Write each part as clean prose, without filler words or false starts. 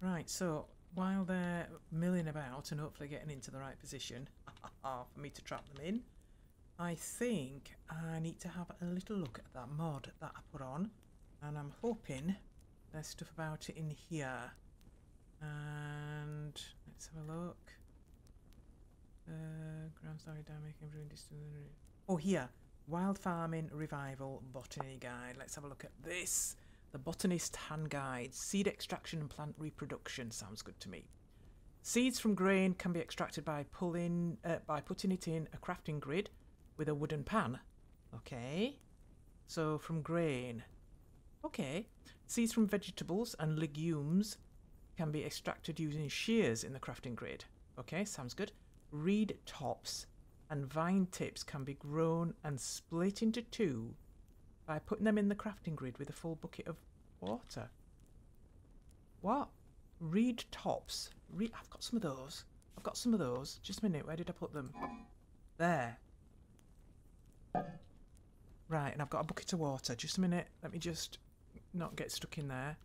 Right, so while they're milling about and hopefully getting into the right position for me to trap them in, I think I need to have a little look at that mod that I put on, and I'm hoping there's stuff about it in here. And let's have a look. Ground story dynamic improving distillery. Oh, here, Wild Farming Revival Botany Guide. Let's have a look at this. The Botanist Hand Guide. Seed extraction and plant reproduction. Sounds good to me. Seeds from grain can be extracted by putting it in a crafting grid with a wooden pan. Okay. So from grain. Okay. Seeds from vegetables and legumes can be extracted using shears in the crafting grid. Okay, sounds good. Reed tops and vine tips can be grown and split into two by putting them in the crafting grid with a full bucket of water. What? Reed tops. I've got some of those. I've got some of those. Just a minute. Where did I put them? There. Right, and I've got a bucket of water. Just a minute. Let me just not get stuck in there.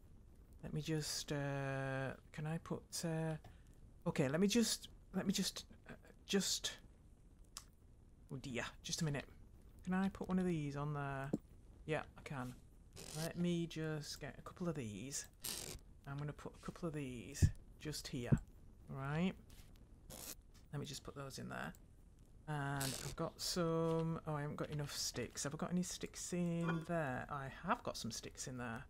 Let me just... can I put... okay, let me just... Oh dear, just a minute. Can I put one of these on there? Yeah, I can. Let me just get a couple of these. I'm going to put a couple of these just here. Right. Let me just put those in there. And I've got some... Oh, I haven't got enough sticks. Have I got any sticks in there? I have got some sticks in there.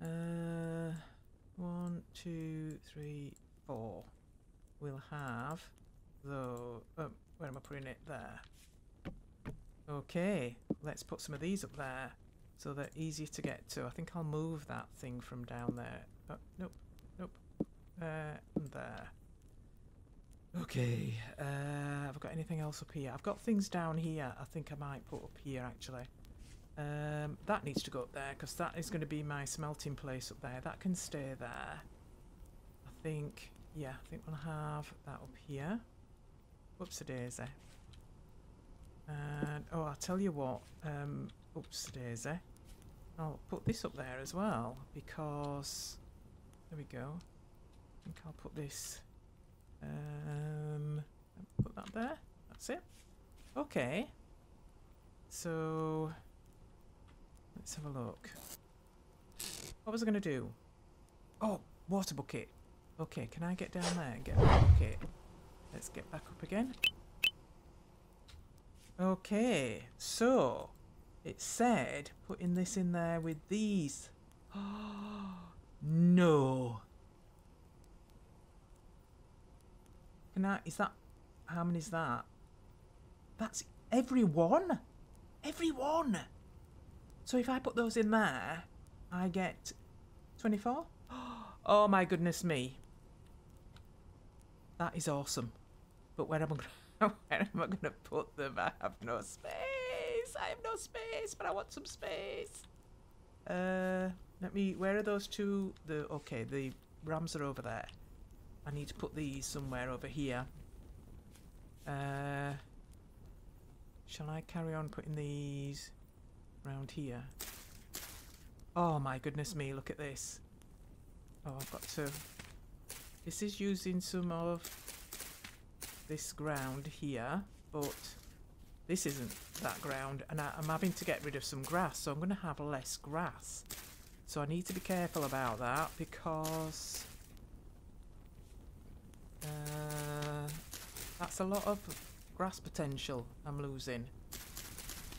1, 2, 3, 4. We'll have, though, where am I putting it? There. Okay, let's put some of these up there so they're easier to get to. I think I'll move that thing from down there. Oh, nope, nope. And there. Okay, have I got anything else up here? I've got things down here I think I might put up here, actually. That needs to go up there because that is going to be my smelting place up there. That can stay there. I think... Yeah, I think we'll have that up here. Whoops-a-daisy. And, oh, I'll tell you what. Whoops-a-daisy. I'll put this up there as well because... There we go. I think I'll put this... put that there. That's it. Okay. So... Let's have a look. What was I going to do? Oh, water bucket. Okay, can I get down there and get my bucket? Let's get back up again. Okay, so it said putting this in there with these. Oh, no. Can I, is that, how many is that? That's everyone? Everyone! So if I put those in there, I get 24? Oh my goodness me. That is awesome. But where am I going to put them? I have no space. I have no space, but I want some space. Let me... Where are those two? Okay, the rams are over there. I need to put these somewhere over here. Shall I carry on putting these around here? Oh my goodness me, look at this. Oh, I've got to... This is using some of this ground here, but this isn't that ground, and I'm having to get rid of some grass, so I'm going to have less grass. So I need to be careful about that because that's a lot of grass potential I'm losing.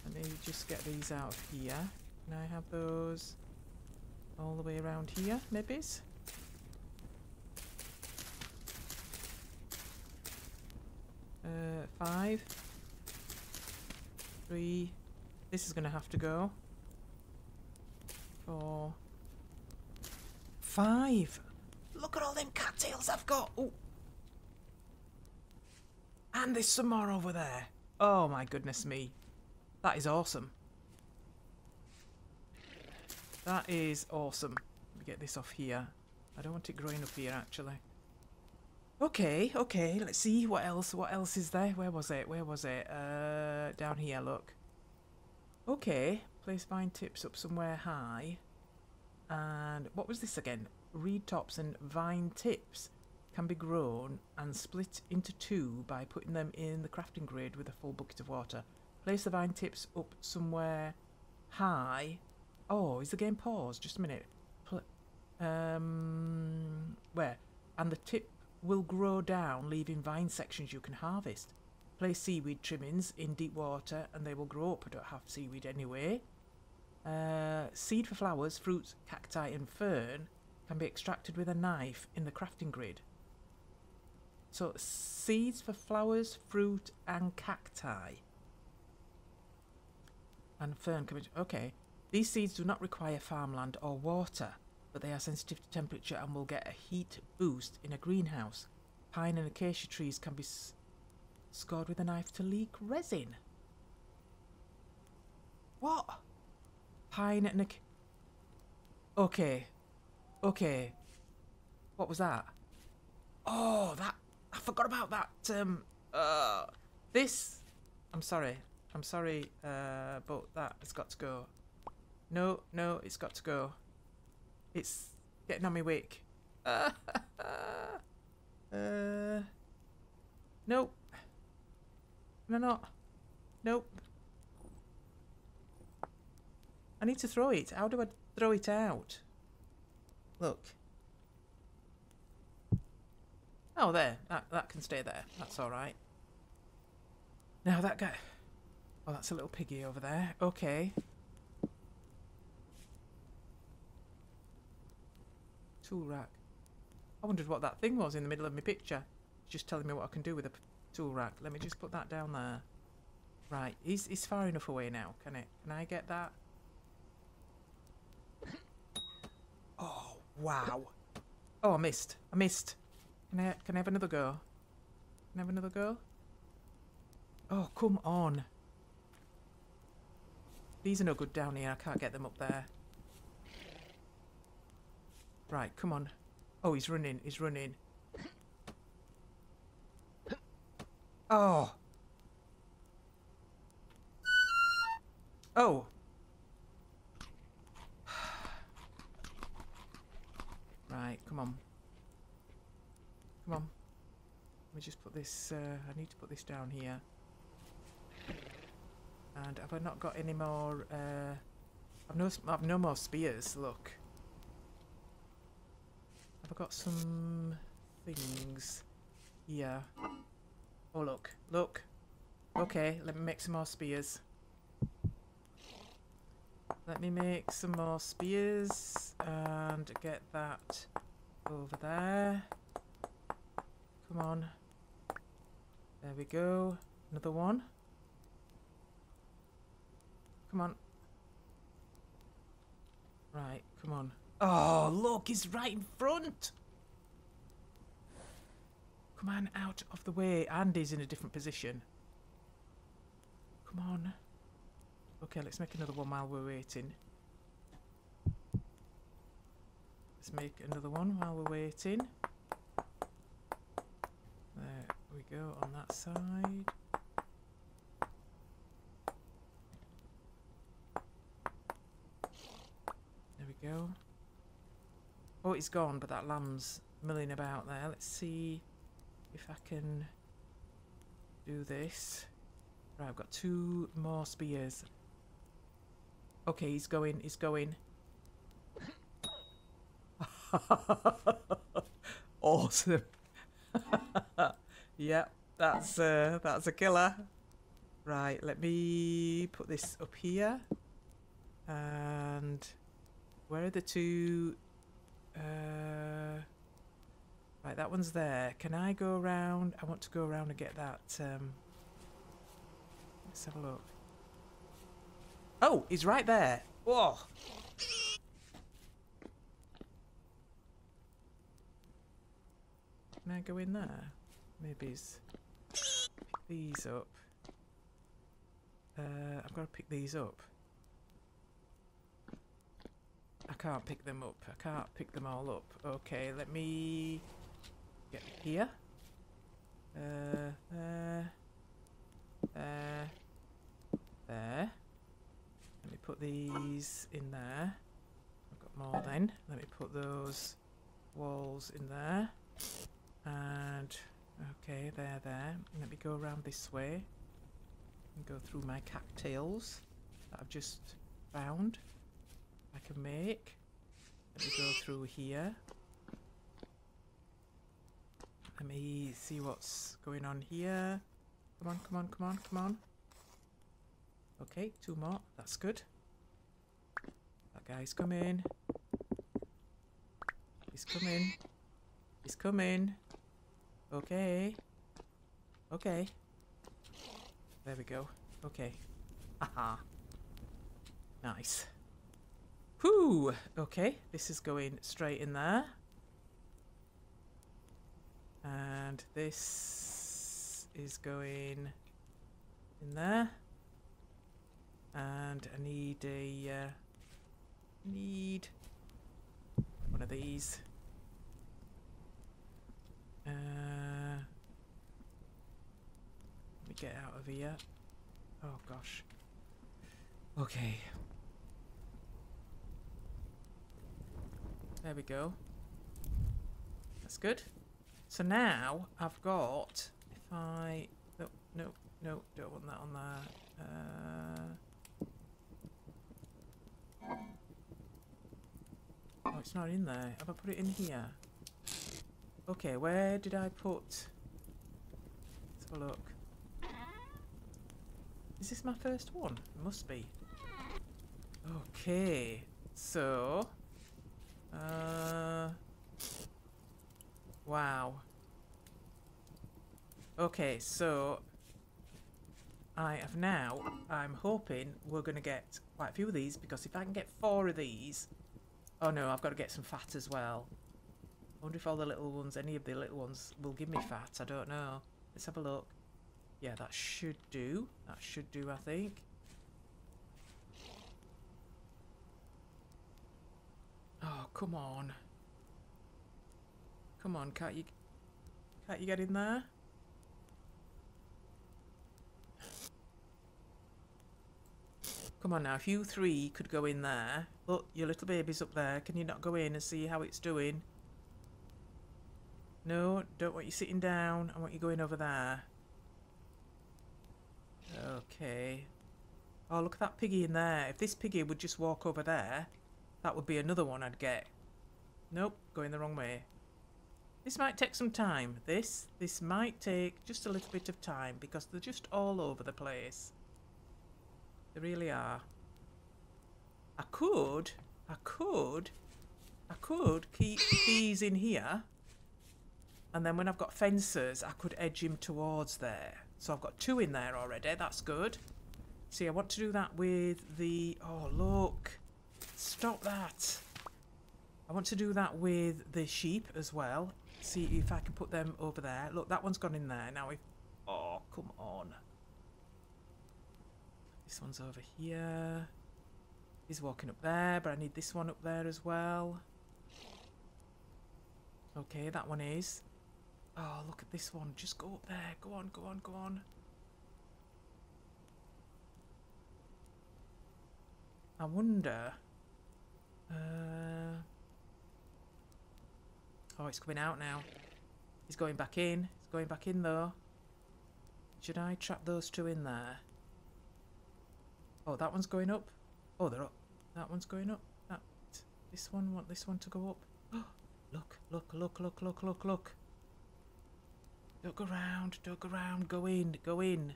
Let me just get these out of here. Can I have those all the way around here, maybe? Five. Three. This is going to have to go. 4. 5. Look at all them cattails I've got. Ooh. And there's some more over there. Oh my goodness me. That is awesome. That is awesome. Let me get this off here. I don't want it growing up here, actually. Okay, okay, let's see what else is there. Where was it? Down here, look. Okay, place vine tips up somewhere high. And what was this again? Reed tops and vine tips can be grown and split into two by putting them in the crafting grid with a full bucket of water. Place the vine tips up somewhere high. Oh, is the game paused? Just a minute. Where? And the tip will grow down, leaving vine sections you can harvest. Place seaweed trimmings in deep water and they will grow up. I don't have seaweed anyway. Seed for flowers, fruits, cacti and fern can be extracted with a knife in the crafting grid. So seeds for flowers, fruit and cacti. And fern can be... Okay. These seeds do not require farmland or water, but they are sensitive to temperature and will get a heat boost in a greenhouse. Pine and acacia trees can be scored with a knife to leak resin. What? Pine and acacia... Okay. Okay. What was that? Oh, that... I forgot about that. This... I'm sorry. I'm sorry, but that has got to go. No, no, it's got to go. It's getting on my wick. Nope. Can I not? Nope. I need to throw it. How do I throw it out? Look. Oh, there. That can stay there. That's all right. Now that guy... Oh, that's a little piggy over there. Okay. Tool rack. I wondered what that thing was in the middle of my picture. It's just telling me what I can do with a tool rack. Let me just put that down there. Right, he's far enough away now, can it? Can I get that? Oh, wow. Oh, I missed. I missed. Can I have another go? Can I have another go? Oh, come on. These are no good down here. I can't get them up there. Right, come on. Oh, he's running. He's running. Oh. Oh. Right, come on. Come on. Let me just put this... I need to put this down here. And have I not got any more? I've no more spears. Look, have I got some things? Yeah. Oh look, look. Okay, let me make some more spears. Let me make some more spears and get that over there. Come on. There we go. Another one. Come on. Right, come on. Oh, look, he's right in front. Come on, out of the way. Andy's in a different position. Come on. Okay, let's make another one while we're waiting. Let's make another one while we're waiting. There we go, on that side. Go. Oh, it's gone, but that lamb's milling about there. Let's see if I can do this. Right, I've got two more spears. Okay, he's going, he's going. Awesome. Yeah, that's a killer. Right, let me put this up here. And... Where are the two? Right, that one's there. Can I go around? I want to go around and get that. Let's have a look. Oh, he's right there. Whoa. Can I go in there? Maybe he's... Pick these up. I've got to pick these up. I can't pick them up. I can't pick them all up. Okay, let me get here. There. Let me put these in there. I've got more then. Let me put those walls in there. And, okay, there, there. Let me go around this way and go through my cattails that I've just found I can make. Let me go through here. Let me see what's going on here. Come on, come on, come on, come on. Okay, two more. That's good. That guy's coming. He's coming. He's coming. Okay. Okay. There we go. Okay. Aha. Nice. Whoo! Okay, this is going straight in there. And this is going in there. And I need a need one of these. Let me get out of here. Oh gosh. Okay. There we go. That's good. So now I've got, if I, no, no, no, don't want that on there. Oh, it's not in there. Have I put it in here? Okay, where did I put? Let's have a look. Is this my first one? It must be. Okay, so. Wow. Okay, so. I have now, I'm hoping we're going to get quite a few of these, because if I can get 4 of these, oh no, I've got to get some fat as well. I wonder if all the little ones, any of the little ones will give me fat, I don't know. Let's have a look. Yeah, that should do. That should do, I think. Oh, come on. Come on, can't you get in there? Come on now, if you 3 could go in there. Look, your little baby's up there. Can you not go in and see how it's doing? No, don't want you sitting down. I want you going over there. Okay. Oh, look at that piggy in there. If this piggy would just walk over there, that would be another one I'd get. Nope, going the wrong way. This might take some time. This might take just a little bit of time, because they're just all over the place. They really are. I could keep these in here, and then when I've got fences, I could edge him towards there. So I've got 2 in there already. That's good. See, I want to do that with the... Oh, look. Stop that. I want to do that with the sheep as well. See if I can put them over there. Look, that one's gone in there. Now we've... Oh, come on. This one's over here. He's walking up there, but I need this one up there as well. Okay, that one is. Oh, look at this one. Just go up there. Go on, go on, go on. I wonder... Oh, it's coming out now. He's going back in. He's going back in, though. Should I trap those 2 in there? Oh, that one's going up. Oh, they're up. That one's going up. That, this one, want this one to go up. Oh, look, look, look, look, look, look, look. Don't go round, don't go round. Go in, go in.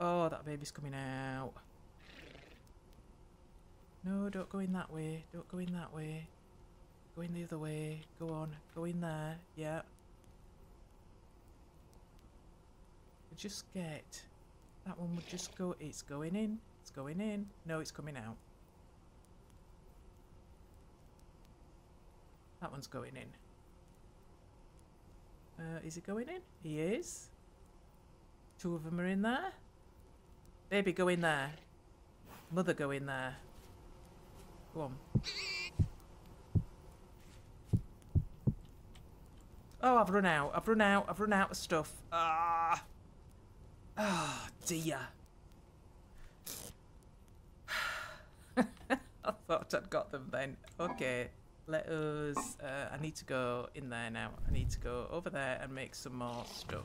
Oh, that baby's coming out. No, don't go in that way. Don't go in that way. Go in the other way. Go on, go in there. Yeah. Just get that one would just go. It's going in. It's going in. No, it's coming out. That one's going in. Is it going in? He is. 2 of them are in there. Baby, go in there. Mother, go in there. Go on. Oh, I've run out. I've run out. I've run out of stuff. Ah. Oh dear. thought I'd got them then. Okay, let us... I need to go in there now. I need to go over there and make some more stuff.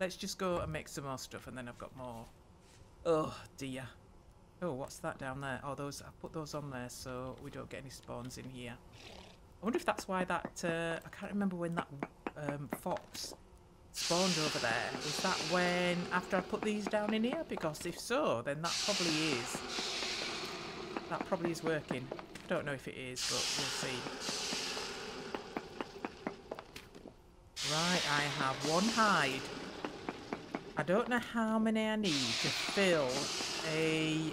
Let's just go and make some more stuff, and then I've got more. Oh, dear. Oh, what's that down there? Oh, those, I put those on there so we don't get any spawns in here. I wonder if that's why that... I can't remember when that fox spawned over there. Is that when... after I put these down in here? Because if so, then that probably is... that probably is working. I don't know if it is, but we'll see. Right, I have one hide. I don't know how many I need to fill a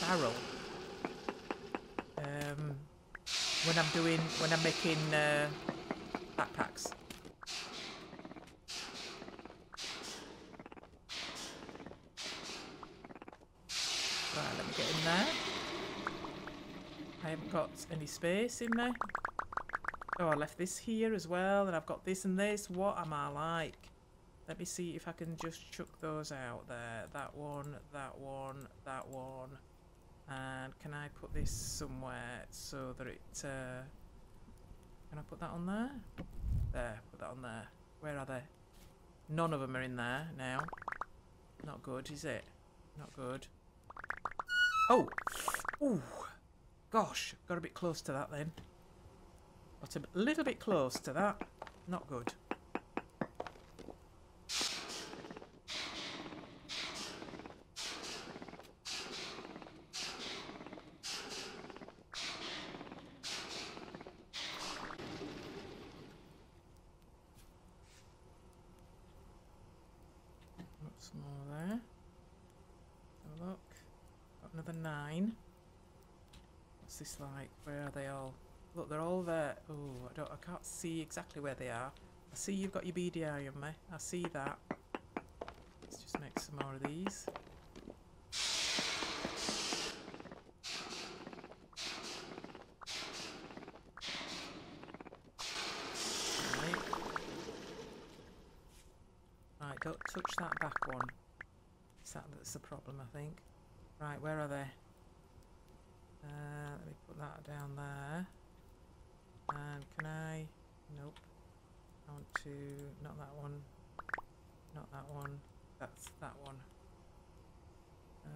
barrel. When I'm making backpacks. Right, let me get in there. I haven't got any space in there. Oh, I left this here as well, and I've got this and this. What am I like? Let me see if I can just chuck those out there. That one, that one, that one. And can I put this somewhere so that it... can I put that on there? There, put that on there. Where are they? None of them are in there now. Not good, is it? Not good. Oh! Ooh! Gosh, got a bit close to that then. Got a little bit close to that. Not good. What's more there? Have a look. Got another 9. What's this like? Where are they all? Look, they're all there. Oh, I can't see exactly where they are. I see you've got your beady eye on me. I see that. Let's just make some more of these. Right. Right, don't touch that back one. It's that that's the problem, I think. Right, where are they? Let me put that down there. And can I? Nope. I want to. Not that one. Not that one. That's that one. I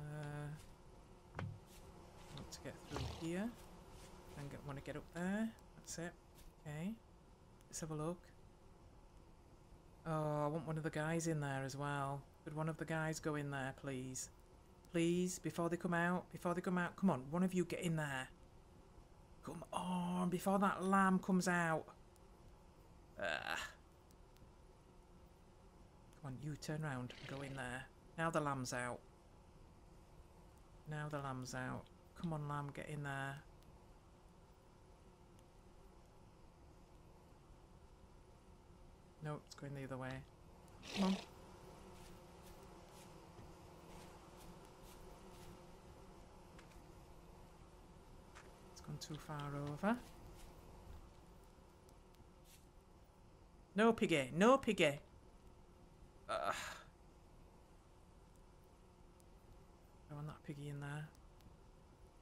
want to get through here. And want to get up there. That's it. Okay. Let's have a look. Oh, I want one of the guys in there as well. Could one of the guys go in there, please? Please, before they come out. Before they come out. Come on, one of you get in there. Come on, before that lamb comes out. Come on, you turn around and go in there. Now the lamb's out. Now the lamb's out. Come on, lamb, get in there. No, it's going the other way. Come on. Too far over. No piggy, no piggy. I want that piggy in there.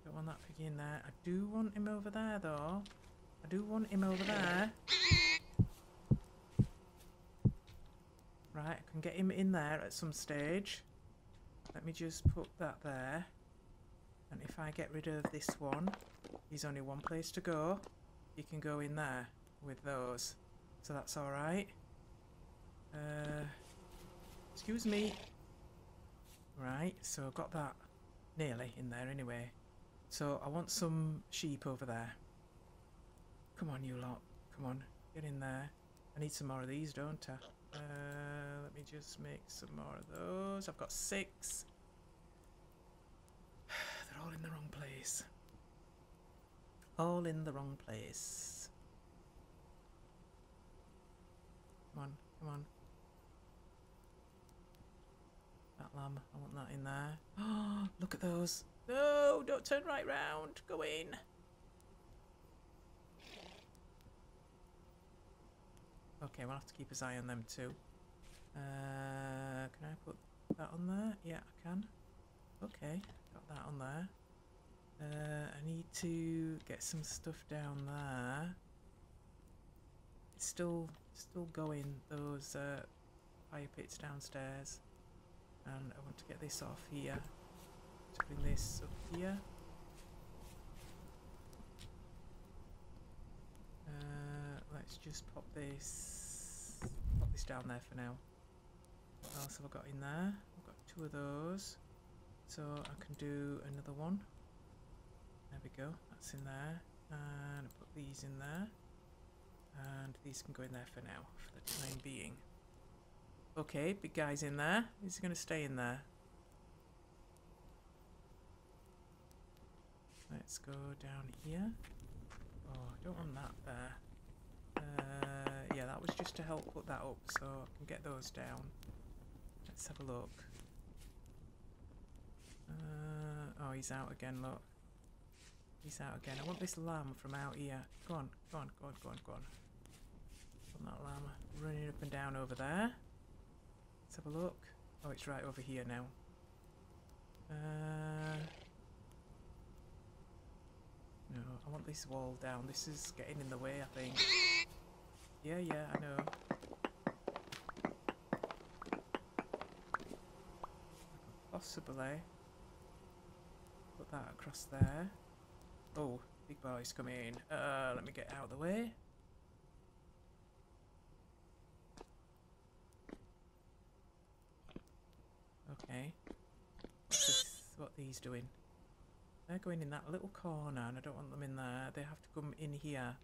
Don't want that piggy in there. I do want him over there though. I do want him over there. Right, I can get him in there at some stage. Let me just put that there. And if I get rid of this one, there's only one place to go. You can go in there with those. So that's alright. Excuse me. Right, so I've got that nearly in there anyway. So I want some sheep over there. Come on, you lot. Come on, get in there. I need some more of these, don't I? Let me just make some more of those. I've got 6. They're all in the wrong place. All in the wrong place. Come on, come on. That lamb, I want that in there. Oh, look at those. No, don't turn right round. Go in. Okay, we'll have to keep his eye on them too. Can I put that on there? Yeah, I can. Okay, got that on there. I need to get some stuff down there. It's still going, those fire pits downstairs. And I want to get this off here. To bring this up here. Let's just pop this down there for now. What else have I got in there? I've got two of those, so I can do another one. There we go, that's in there, and I put these in there, and these can go in there for now, for the time being. Okay, big guy's in there. Is he going to stay in there? Let's go down here. Oh, I don't want that there. Yeah, that was just to help put that up, so I can get those down. Let's have a look. Oh, he's out again, look. He's out again. I want this lamb from out here. Go on, go on, go on, go on, go on. I want that lamb running up and down over there. Let's have a look. Oh, it's right over here now. No, I want this wall down. This is getting in the way, I think. Yeah, yeah, I know. Possibly put that across there. Oh, big boy's coming. Let me get out of the way. Okay. What are these doing? They're going in that little corner, and I don't want them in there. They have to come in here.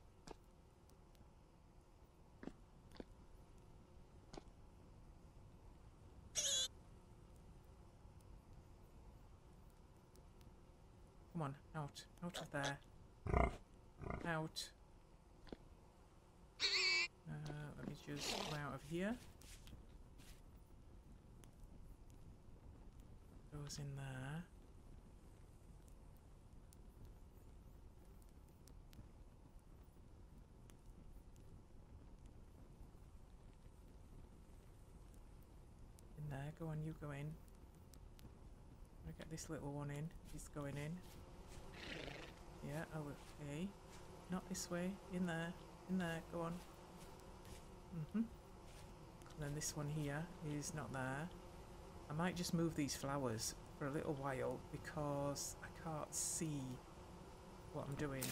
Come on, out. Out of there. Out. Let me just come out of here. Goes in there. There, go on, you go in. I get this little one in. He's going in. Yeah, okay. Not this way. In there. In there. Go on. Mhm. And then this one here is not there. I might just move these flowers for a little while because I can't see what I'm doing.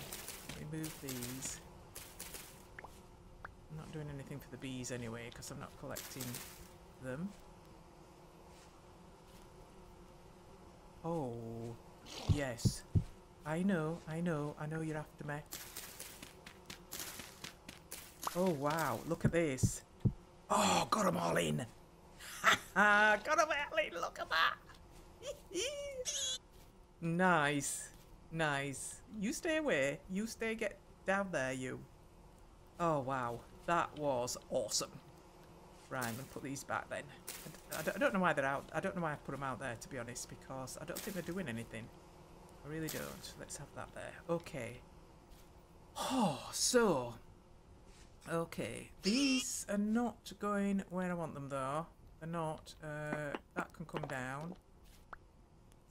Let me move these. I'm not doing anything for the bees anyway because I'm not collecting them. Oh, yes. I know you're after me. Oh, wow. Look at this. Oh, got them all in. Ha got them all in. Look at that. Nice. Nice. You stay away. You stay, get down there, you. Oh, wow. That was awesome. Right, I'm going to put these back then. I don't know why they're out. I don't know why I put them out there, to be honest, because I don't think they're doing anything. I really don't. Let's have that there. Okay. Oh, so. Okay. These are not going where I want them, though. They're not. That can come down.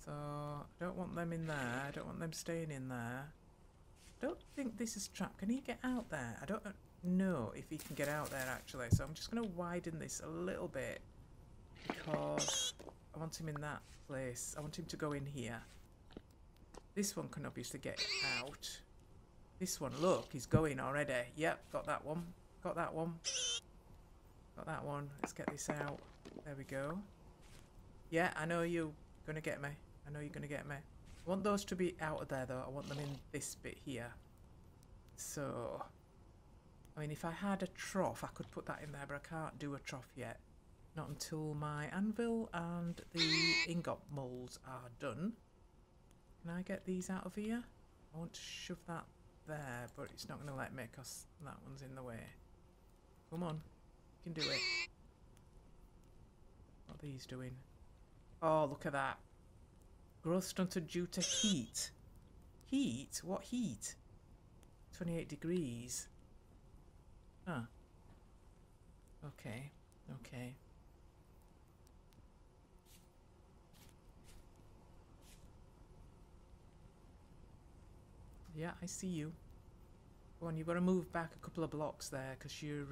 So, I don't want them in there. I don't want them staying in there. I don't think this is trapped. Can he get out there? I don't know if he can get out there, actually. So, I'm just going to widen this a little bit. Because I want him in that place. I want him to go in here. This one can obviously get out. This one, look, he's going already. Yep, got that one. Got that one. Got that one. Let's get this out. There we go. Yeah, I know you're going to get me. I know you're going to get me. I want those to be out of there, though. I want them in this bit here. So, I mean, if I had a trough, I could put that in there, but I can't do a trough yet. Not until my anvil and the ingot moulds are done. Can I get these out of here? I want to shove that there, but it's not going to let me because that one's in the way. Come on, you can do it. What are these doing? Oh, look at that. Growth stunted due to heat. Heat? What heat? 28 degrees. Huh. Okay, okay. Yeah, I see you. Go on, you've got to move back a couple of blocks there, because you're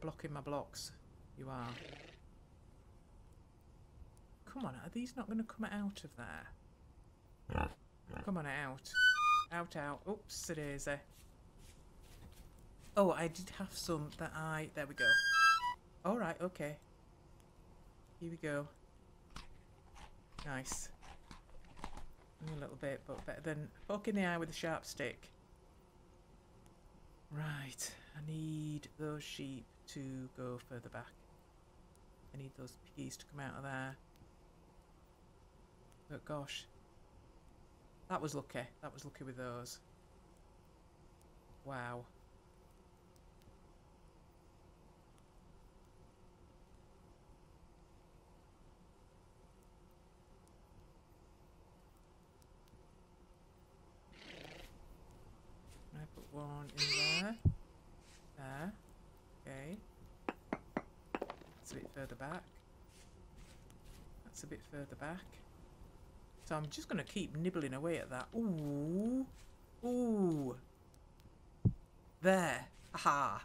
blocking my blocks. You are. Come on, are these not going to come out of there? Come on, out. Out, out. Oops, it is. Oh, I did have some that I... There we go. All right, okay. Here we go. Nice. Only a little bit, but better than poking the eye with a sharp stick. Right, I need those sheep to go further back. I need those piggies to come out of there. But gosh, that was lucky. That was lucky with those. Wow. I put one in there. There. Okay. That's a bit further back. That's a bit further back. So I'm just going to keep nibbling away at that. Ooh. Ooh. There. Aha.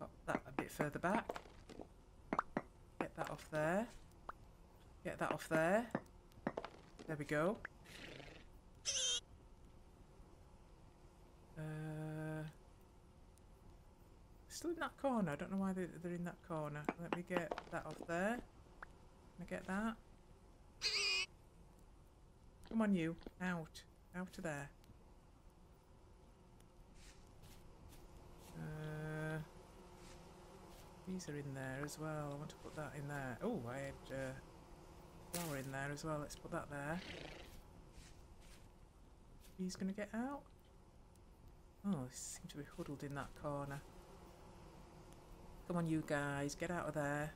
Got that a bit further back. Get that off there. Get that off there. There we go. Still in that corner. I don't know why they're in that corner. Let me get that off there. Let me get that. Come on, you. Out. Out of there. These are in there as well. I want to put that in there. Oh, I had flour in there as well. Let's put that there. He's going to get out. Oh, they seem to be huddled in that corner. Come on, you guys. Get out of there.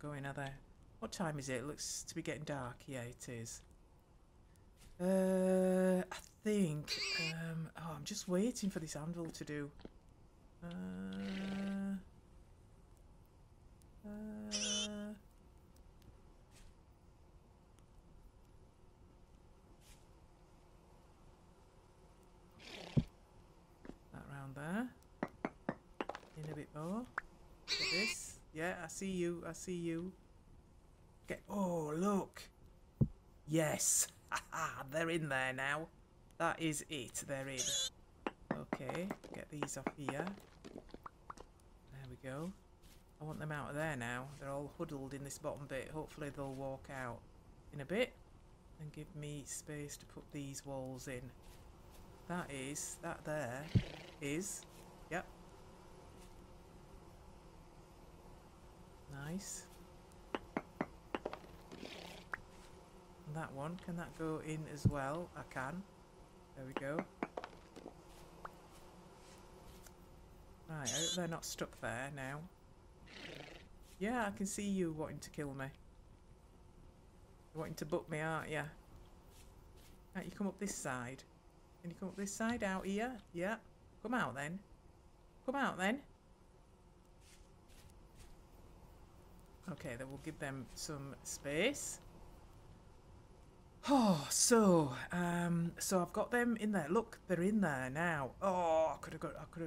Going, are they? What time is it? It looks to be getting dark. Yeah, it is. I think... oh, I'm just waiting for this anvil to do. That round there. In a bit more. Get this. Yeah, I see you. I see you. Get. Oh, look. Yes. Haha, they're in there now. That is it. They're in. Okay, get these off here. There we go. I want them out of there now. They're all huddled in this bottom bit. Hopefully they'll walk out in a bit and give me space to put these walls in. That is. That there is. Yep. Nice. And that one, can that go in as well? I can. There we go. Right, I hope they're not stuck there now. Yeah, I can see you wanting to kill me. You're wanting to butt me, aren't you? Right, you come up this side. Can you come up this side out here? Yeah. Come out then. Come out then. Okay, then we'll give them some space. Oh, so I've got them in there. Look, they're in there now. Oh, I could have if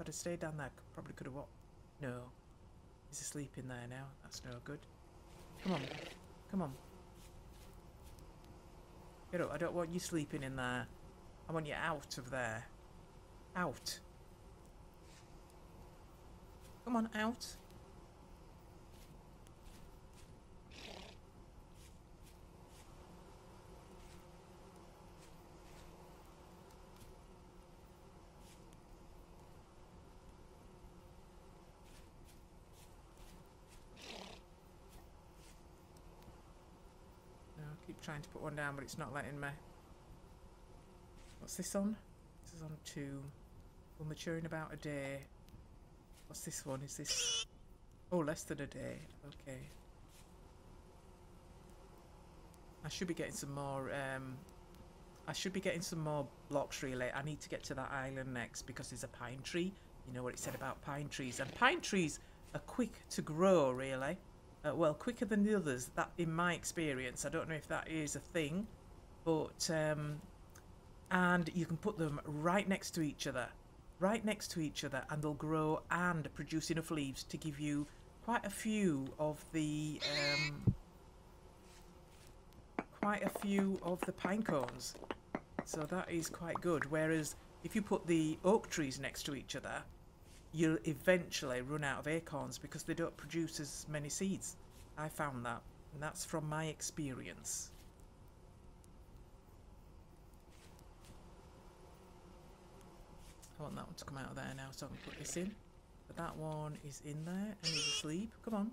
I'd have stayed down there, probably could have what? No. He's asleep in there now. That's no good. Come on. Come on. Get up. I don't want you sleeping in there. I want you out of there. Out. Come on, out. Trying to put one down, but it's not letting me. What's this on? This is on 2. Will mature in about a day. What's this one? Is this... Oh, less than a day. Okay. I should be getting some more... I should be getting some more blocks, really. I need to get to that island next because there's a pine tree. You know what it said about pine trees. And pine trees are quick to grow, really. well, quicker than the others, that in my experience. I don't know if that is a thing, but and you can put them right next to each other and they'll grow and produce enough leaves to give you quite a few of the pine cones, so that is quite good. Whereas if you put the oak trees next to each other, you'll eventually run out of acorns because they don't produce as many seeds. I found that, and that's from my experience. I want that one to come out of there now, so I can put this in. But that one is in there and is asleep. Come on.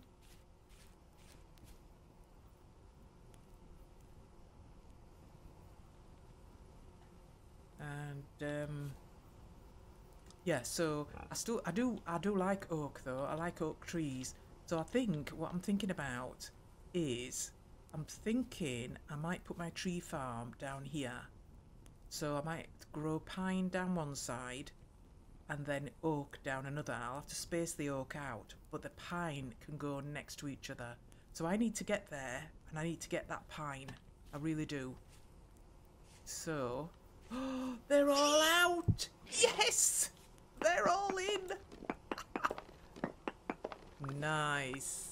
And yeah, so I do like oak though. I like oak trees. So I think what I'm thinking about is I might put my tree farm down here. So I might grow pine down one side and then oak down another. I'll have to space the oak out, but the pine can go next to each other. So I need to get there and I need to get that pine. I really do. So they're all out! Yes! They're all in! Nice.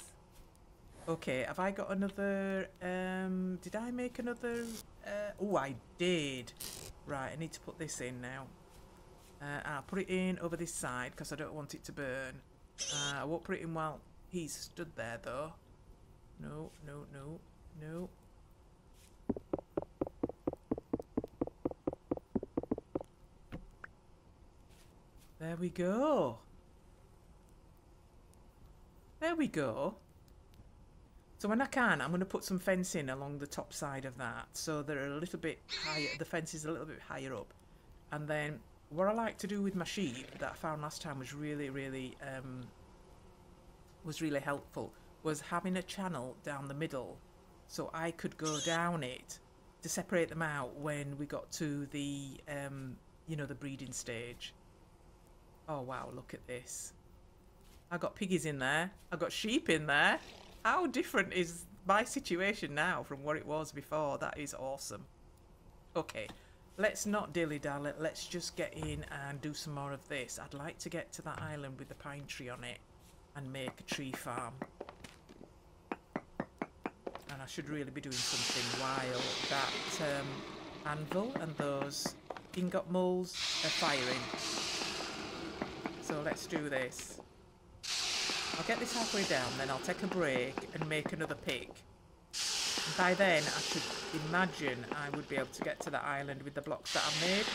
Okay, have I got another... did I make another... oh, I did. Right, I need to put this in now. I'll put it in over this side because I don't want it to burn. I won't put it in while he's stood there, though. No, no, no, no. There we go. There we go. So when I can, I'm going to put some fencing along the top side of that. So they're a little bit higher, the fence is a little bit higher up. And then what I like to do with my sheep that I found last time was really helpful, was having a channel down the middle. So I could go down it to separate them out when we got to the, you know, the breeding stage. Oh wow, look at this. I got piggies in there. I got sheep in there. How different is my situation now from what it was before? That is awesome. Okay, let's not dilly-dally. Let's just get in and do some more of this. I'd like to get to that island with the pine tree on it and make a tree farm. And I should really be doing something while that anvil and those ingot moulds are firing. So let's do this. I'll get this halfway down, then I'll take a break and make another pick. And by then, I should imagine I would be able to get to the island with the blocks that I made.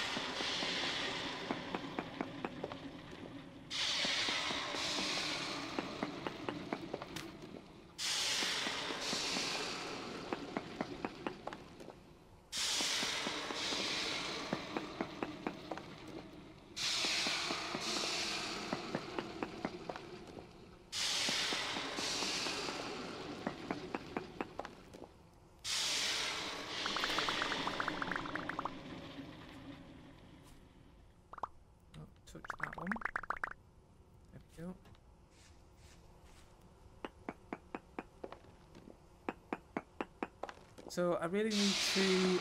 So I really need to,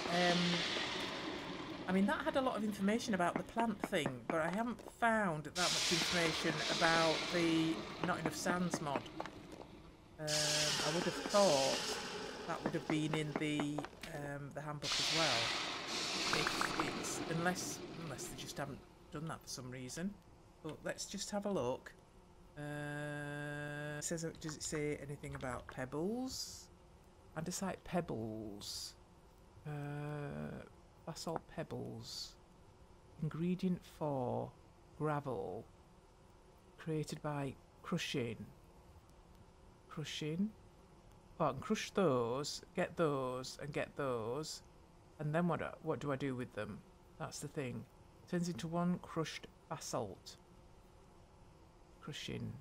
I mean, that had a lot of information about the plant thing, but I haven't found that much information about the Not Enough Sands mod. I would have thought that would have been in the handbook as well. Unless they just haven't done that for some reason. But let's just have a look. Does it say anything about pebbles? Andesite pebbles, basalt pebbles, ingredient 4, gravel, created by crushing, oh, I can crush those, and get those, and then what do I do with them? That's the thing. Turns into one crushed basalt, crushing,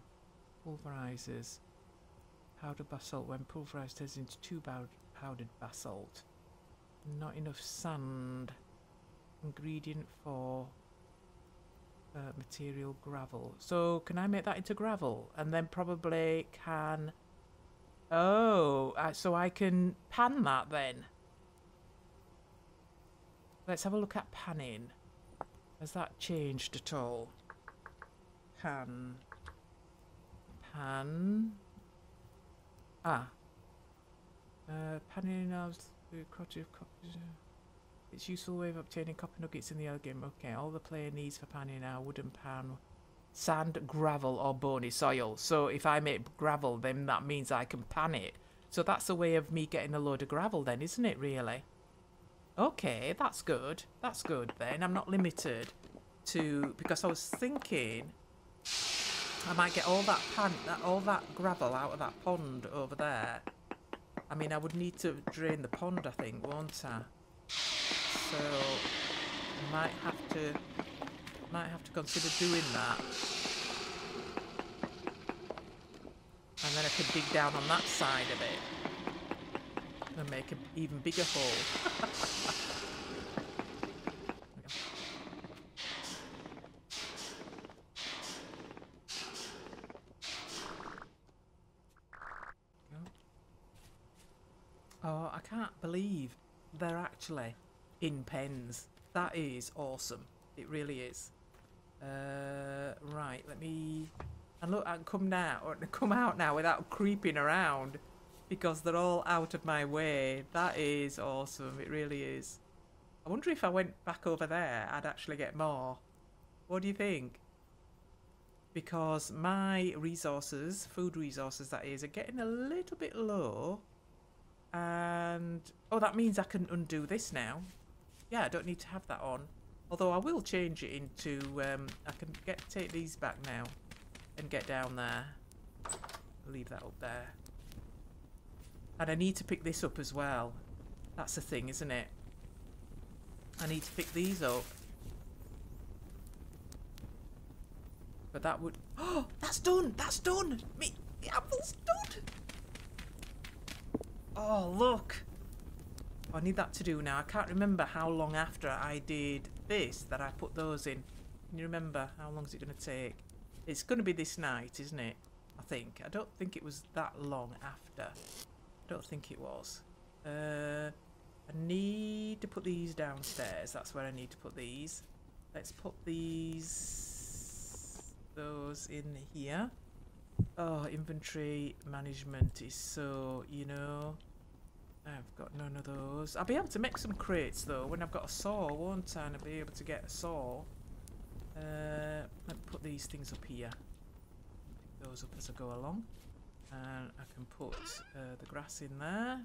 pulverizes. Powdered basalt, when pulverized, turns into 2 powdered basalt. Not enough sand. Ingredient 4. Material gravel. So can I make that into gravel? And then probably can Oh, so I can pan that then. Let's have a look at panning. Has that changed at all? Pan. Pan. Ah. Panning as the crotty of copies. It's a useful way of obtaining copper nuggets in the early game. Okay, all the player needs for panning are wooden pan, sand, gravel or bony soil. So if I make gravel, then that means I can pan it. So that's a way of me getting a load of gravel then, isn't it, really? Okay, that's good. That's good then. I'm not limited to... Because I was thinking I might get all that gravel out of that pond over there. I mean, I would need to drain the pond, I think, won't I? So I might have to consider doing that. And then I could dig down on that side of it and make an even bigger hole. Oh, I can't believe they're actually in pens. That is awesome. It really is. Right, let me... And look, I can come now, or come out now without creeping around because they're all out of my way. That is awesome. It really is. I wonder if I went back over there, I'd actually get more. What do you think? Because my resources, food resources that is, are getting a little bit low. And... Oh, that means I can undo this now. Yeah, I don't need to have that on. Although I will change it into... I can take these back now and get down there. Leave that up there. And I need to pick this up as well. That's the thing, isn't it? I need to pick these up. But that would... Oh, that's done! That's done! The apple's done! Oh, look! I need that to do now. I can't remember how long after I did this that I put those in. Can you remember? How long is it going to take? It's going to be this night, isn't it? I think. I don't think it was that long after. I don't think it was. I need to put these downstairs. That's where I need to put these. Let's put those in here. Oh, inventory management is so, you know... I've got none of those. I'll be able to make some crates though when I've got a saw, won't I? And I'll be able to get a saw. Let me put these things up here. Pick those up as I go along. And I can put the grass in there.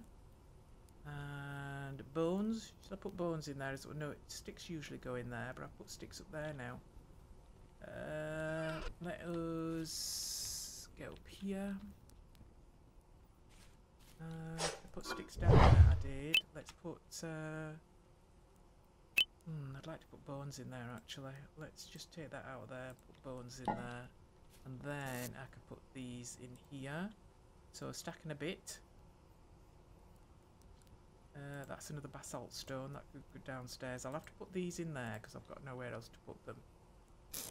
And bones. Should I put bones in there? No, sticks usually go in there, but I'll put sticks up there now. Let us get up here. Put sticks down there, I did. Let's put... I'd like to put bones in there, actually. Let's just take that out of there, put bones in there. And then I can put these in here. So stacking a bit. That's another basalt stone. That could go downstairs. I'll have to put these in there because I've got nowhere else to put them.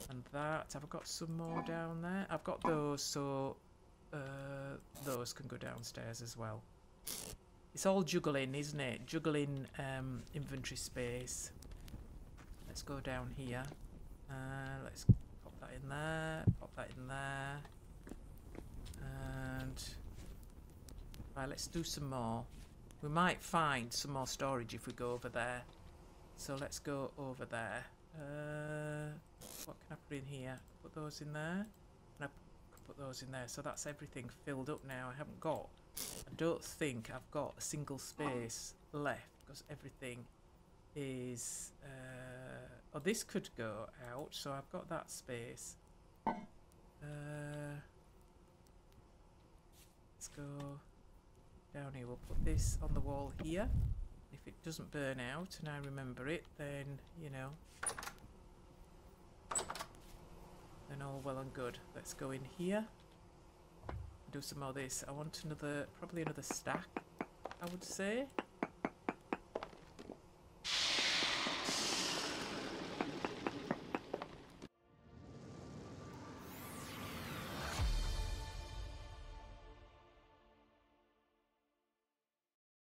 And that... Have I got some more down there? I've got those, so... those can go downstairs as well. It's all juggling, isn't it? Juggling inventory space. Let's go down here. Let's pop that in there. Pop that in there. And... Right, let's do some more. We might find some more storage if we go over there. So let's go over there. What can I put in here? Put those in there. And I put those in there. So that's everything filled up now. I haven't got... I don't think I've got a single space left because everything is... oh, this could go out, so I've got that space. Let's go down here. We'll put this on the wall here. If it doesn't burn out and I remember it, then, you know... Then all well and good. Let's go in here. Do some more of this. I want another, probably another stack, I would say.